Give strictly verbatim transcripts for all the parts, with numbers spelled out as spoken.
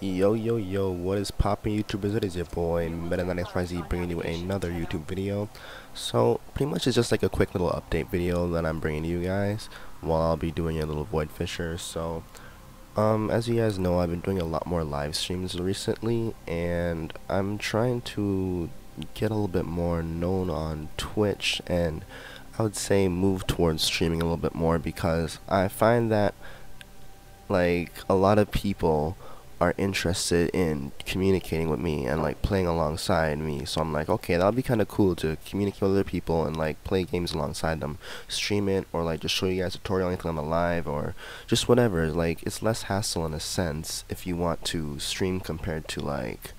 Yo yo yo, what is poppin' YouTubers? It is your boy Meta nine x y z bringing you another YouTube video. So pretty much it's just like a quick little update video that I'm bringing to you guys while I'll be doing a little void fisher. So um as you guys know, I've been doing a lot more live streams recently, and I'm trying to get a little bit more known on Twitch, and I would say move towards streaming a little bit more, because I find that like a lot of people are interested in communicating with me and like playing alongside me. So I'm like, okay, that'll be kind of cool to communicate with other people and like play games alongside them, stream it, or like just show you guys a tutorial, anything on the live, or just whatever. Like it's less hassle in a sense if you want to stream compared to like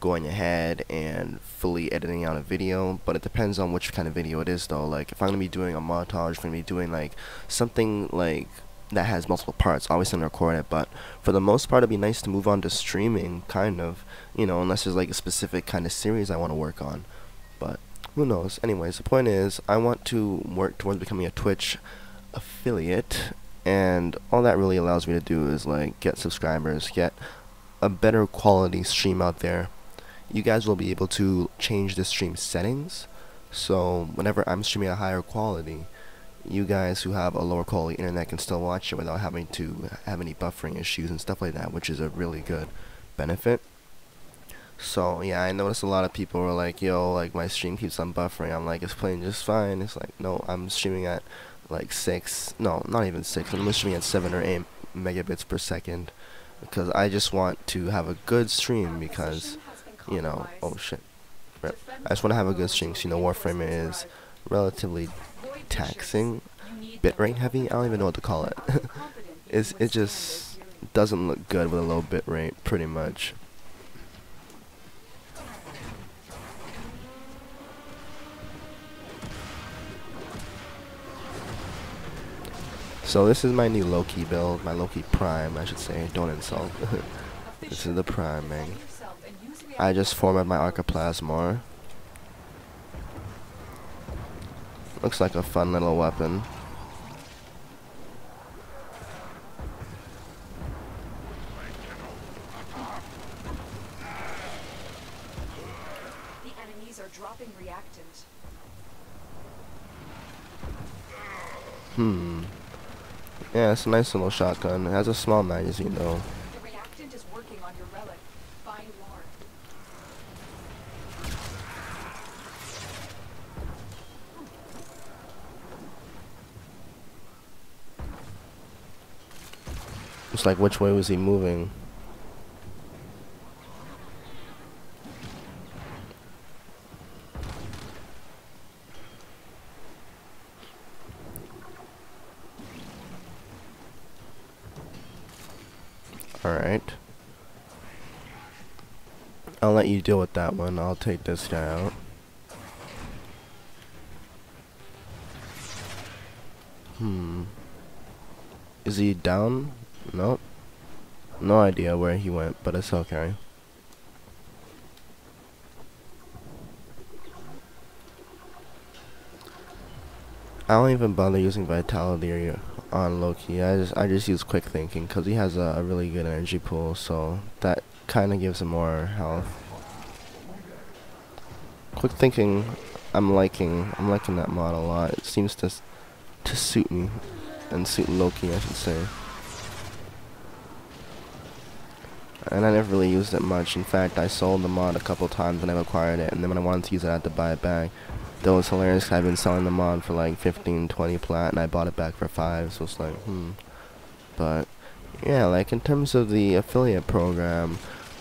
going ahead and fully editing out a video. But it depends on which kind of video it is though. Like if I'm gonna be doing a montage, if I'm gonna be doing like something like that has multiple parts, always gonna record it. But for the most part, it'd be nice to move on to streaming, kind of, you know, unless there's like a specific kind of series I want to work on, but who knows. Anyways, the point is I want to work towards becoming a Twitch affiliate, and all that really allows me to do is like get subscribers, get a better quality stream out there. You guys will be able to change the stream settings, so whenever I'm streaming a higher quality, you guys who have a lower quality internet can still watch it without having to have any buffering issues and stuff like that, which is a really good benefit. So yeah, I noticed a lot of people were like, yo, like my stream keeps on buffering. I'm like, it's playing just fine. It's like, no, I'm streaming at like six, no, not even six, I'm streaming at seven or eight megabits per second, because I just want to have a good stream, because, you know, oh shit, rip. I just want to have a good stream, because, you know, Warframe is relatively taxing, bitrate heavy, I don't even know what to call it. it's, it just doesn't look good with a low bitrate, pretty much. So this is my new Loki build, my Loki Prime, I should say, don't insult. This is the Prime, man. I just formatted my Archeplasmore. Looks like a fun little weapon. The enemies are dropping reactant. Hmm. Yeah, it's a nice little shotgun. It has a small magazine though. The reactant is working on your relic. Find more. It's like, which way was he moving? Alright. I'll let you deal with that one. I'll take this guy out. Hmm. Is he down? Nope. No idea where he went, but it's okay. I don't even bother using Vitality on Loki. I just I just use Quick Thinking, because he has a, a really good energy pool, so that kind of gives him more health. Quick Thinking, I'm liking I'm liking that mod a lot. It seems to to suit me, and suit Loki, I should say. And I never really used it much. In fact, I sold the mod a couple times when I acquired it, and then when I wanted to use it, I had to buy it back. Though it's hilarious, I've been selling the mod for like fifteen, twenty plat, and I bought it back for five, so it's like, hmm. But yeah, like in terms of the affiliate program,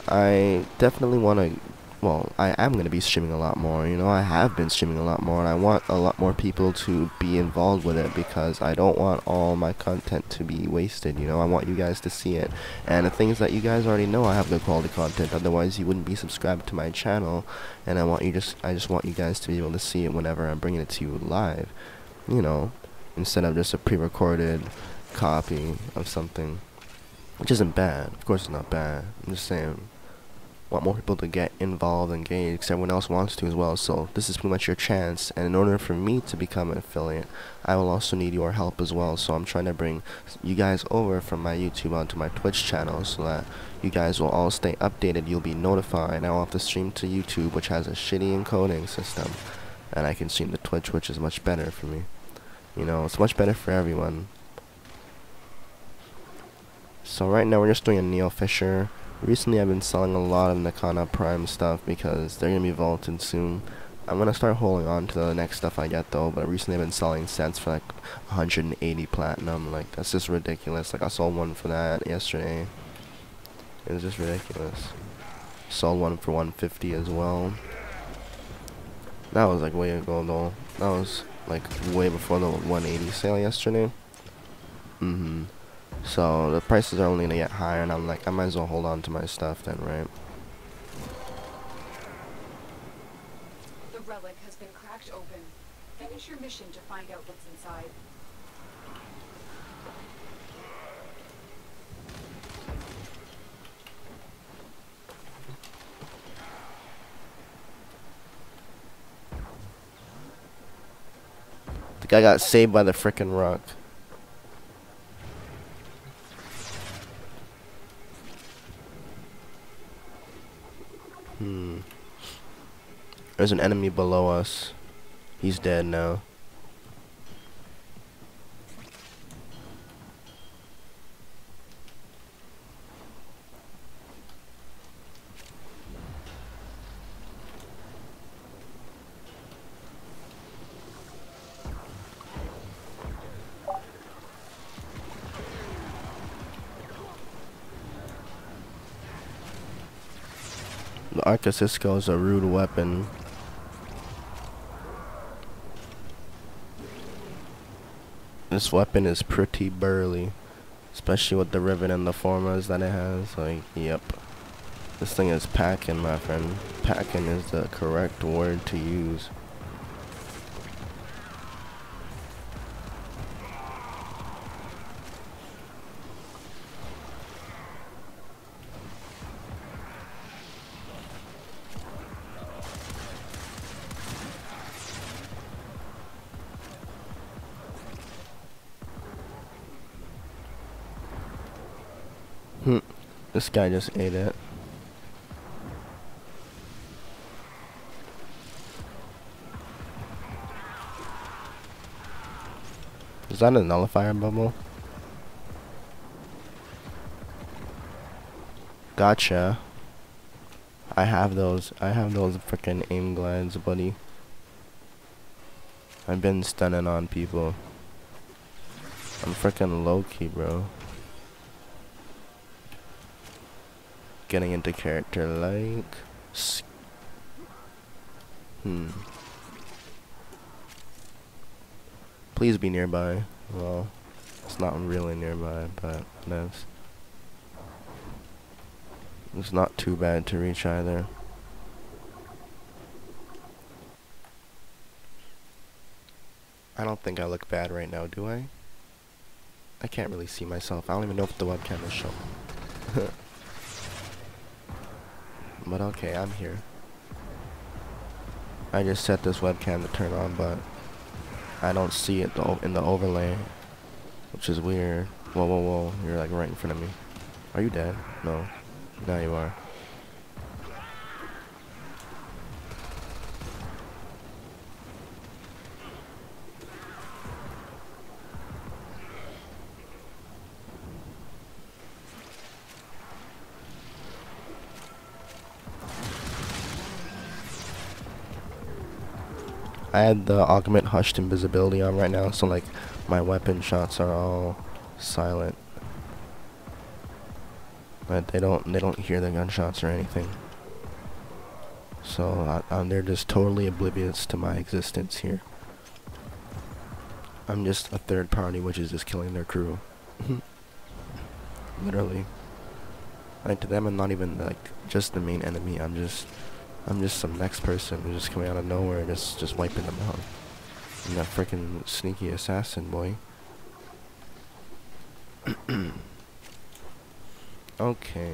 I definitely want to, well, I am going to be streaming a lot more. You know, I have been streaming a lot more, and I want a lot more people to be involved with it, because I don't want all my content to be wasted. You know, I want you guys to see it, and the thing is that you guys already know I have good quality content, otherwise you wouldn't be subscribed to my channel, and I want you just I just want you guys to be able to see it whenever I'm bringing it to you live, you know, instead of just a pre-recorded copy of something, which isn't bad. Of course it's not bad, I'm just saying want more people to get involved and engaged because everyone else wants to as well. So this is pretty much your chance, and in order for me to become an affiliate, I will also need your help as well. So I'm trying to bring you guys over from my YouTube onto my Twitch channel so that you guys will all stay updated. You'll be notified. I will have to stream to YouTube, which has a shitty encoding system, and I can stream to Twitch, which is much better for me. You know, it's much better for everyone. So right now we're just doing a Neo Fisher. Recently I've been selling a lot of Nikana Prime stuff because they're going to be vaulted soon. I'm going to start holding on to the next stuff I get though, but recently I've been selling cents for like one hundred eighty platinum. Like, that's just ridiculous. Like, I sold one for that yesterday. It was just ridiculous. Sold one for one fifty as well. That was like way ago though. That was like way before the one eighty sale yesterday. Mm-hmm. So the prices are only gonna get higher, and I'm like, I might as well hold on to my stuff then, right? The relic has been cracked open. Finish your mission to find out what's inside. The guy got saved by the frickin' rock. Hmm. There's an enemy below us. He's dead now. The Arca Cisco is a rude weapon. This weapon is pretty burly, especially with the riven and the formas that it has. Like, yep, this thing is packing, my friend. Packing is the correct word to use. Hmm, this guy just ate it. Is that a nullifier bubble? Gotcha. I have those. I have those frickin' aim glides, buddy. I've been stunning on people. I'm frickin' Loki, bro. Getting into character like hmm please be nearby. Well, it's not really nearby, but that's, it's not too bad to reach either. I don't think I look bad right now, do I? I can't really see myself. I don't even know if the webcam is showing. But okay, I'm here. I just set this webcam to turn on, but I don't see it though in the overlay, which is weird. Whoa, whoa, whoa! You're like right in front of me. Are you dead? No. Now you are. I had the augment hushed invisibility on right now, so like my weapon shots are all silent. But they don't they don't hear the gunshots or anything. So I, I, they're just totally oblivious to my existence here. I'm just a third party, which is just killing their crew. Literally. Like, to them, I'm not even like just the main enemy. I'm just. I'm just some next person who's just coming out of nowhere, just just wiping them out. I'm that freaking sneaky assassin, boy. Okay.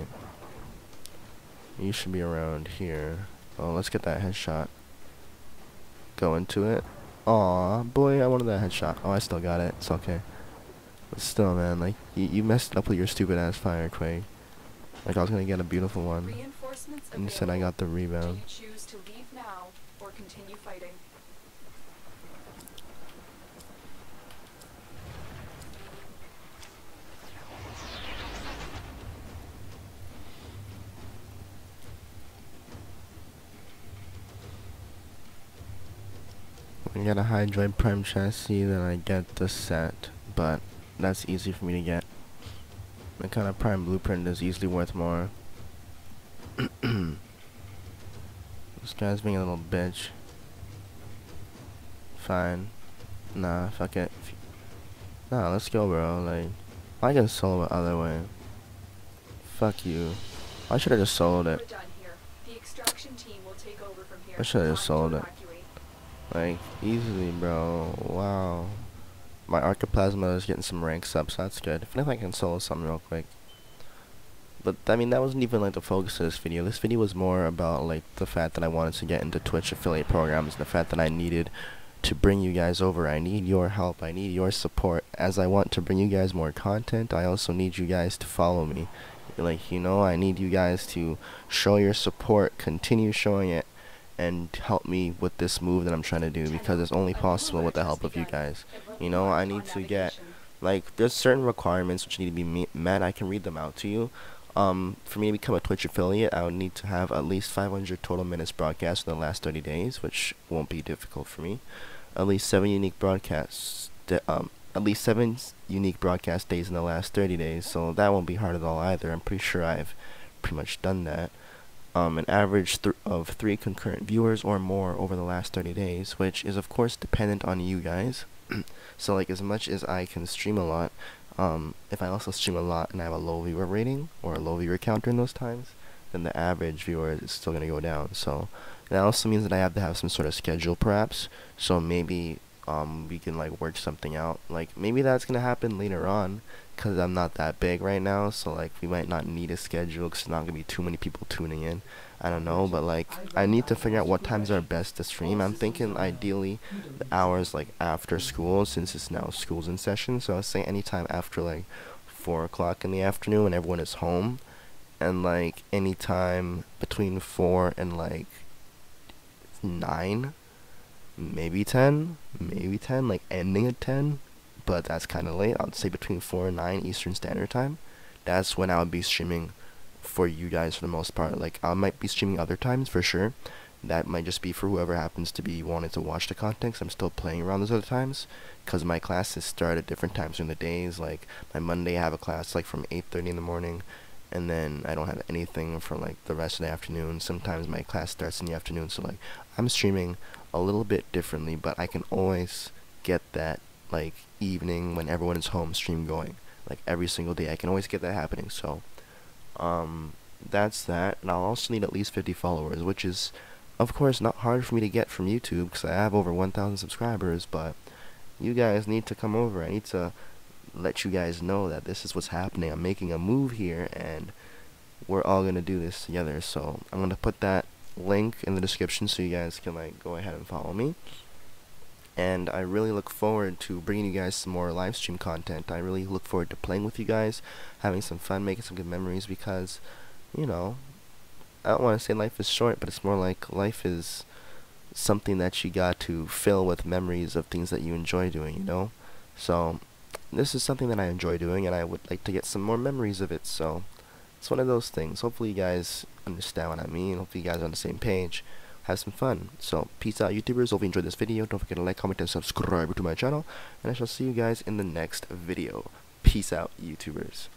You should be around here. Oh, let's get that headshot. Go into it. Aw, boy, I wanted that headshot. Oh, I still got it. It's okay. But still, man, like, you, you messed up with your stupid ass fire, Quake. Like, I was gonna get a beautiful one. And instead, I got the rebound. Do you choose to leave now or continue fighting? I got a high droid prime chassis, then I get the set, but that's easy for me to get. Nikana Prime blueprint is easily worth more. This guy's being a little bitch. Fine. Nah, fuck it. Nah, let's go, bro. Like, I can solo it other way. Fuck you. I should have just soloed it. I should have just soloed it. Like, easily, bro. Wow. My Archeplasmore is getting some ranks up, so that's good. I feel like I can solo something real quick. But, I mean, that wasn't even, like, the focus of this video. This video was more about, like, the fact that I wanted to get into Twitch affiliate programs and the fact that I needed to bring you guys over. I need your help. I need your support. As I want to bring you guys more content, I also need you guys to follow me. Like, you know, I need you guys to show your support, continue showing it, and help me with this move that I'm trying to do, because it's only possible with the help of you guys. You know, I need to get, like, there's certain requirements which need to be met. I can read them out to you. Um, for me to become a Twitch affiliate, I would need to have at least five hundred total minutes broadcast in the last thirty days, which won't be difficult for me. At least seven unique broadcasts, um, at least seven unique broadcast days in the last thirty days, so that won't be hard at all either. I'm pretty sure I've pretty much done that. Um, an average th of three concurrent viewers or more over the last thirty days, which is of course dependent on you guys. So, like, as much as I can stream a lot, um, if I also stream a lot and I have a low viewer rating or a low viewer count during those times, then the average viewer is still going to go down. So that also means that I have to have some sort of schedule, perhaps. So maybe um, we can, like, work something out. Like, maybe that's going to happen later on, because I'm not that big right now, so, like, we might not need a schedule because there's not gonna be too many people tuning in. I don't know, but, like, I need to figure out what times are best to stream. I'm thinking ideally the hours, like, after school, since it's now school's in session. So I'll say anytime after, like, four o'clock in the afternoon when everyone is home, and, like, anytime between four and, like, nine, maybe ten, maybe ten, like, ending at ten. But that's kind of late. I'd say between four and nine Eastern Standard Time. That's when I would be streaming for you guys for the most part. Like, I might be streaming other times for sure. That might just be for whoever happens to be wanting to watch the content. I'm still playing around those other times, because my classes start at different times during the days. Like, my Monday I have a class, like, from eight thirty in the morning. And then I don't have anything for, like, the rest of the afternoon. Sometimes my class starts in the afternoon. So, like, I'm streaming a little bit differently. But I can always get that, like, evening when everyone is home stream going, like, every single day. I can always get that happening. So um that's that. And I'll also need at least fifty followers, which is of course not hard for me to get from YouTube, because I have over one thousand subscribers. But you guys need to come over. I need to let you guys know that this is what's happening. I'm making a move here, and we're all gonna do this together. So I'm gonna put that link in the description so you guys can, like, go ahead and follow me. And I really look forward to bringing you guys some more live stream content. I really look forward to playing with you guys, having some fun, making some good memories, because, you know, I don't want to say life is short, but it's more like life is something that you got to fill with memories of things that you enjoy doing, you know? So this is something that I enjoy doing, and I would like to get some more memories of it. So it's one of those things. Hopefully you guys understand what I mean. Hopefully you guys are on the same page. Have some fun. So, peace out, YouTubers. Hope you enjoyed this video. Don't forget to like, comment, and subscribe to my channel. And I shall see you guys in the next video. Peace out, YouTubers.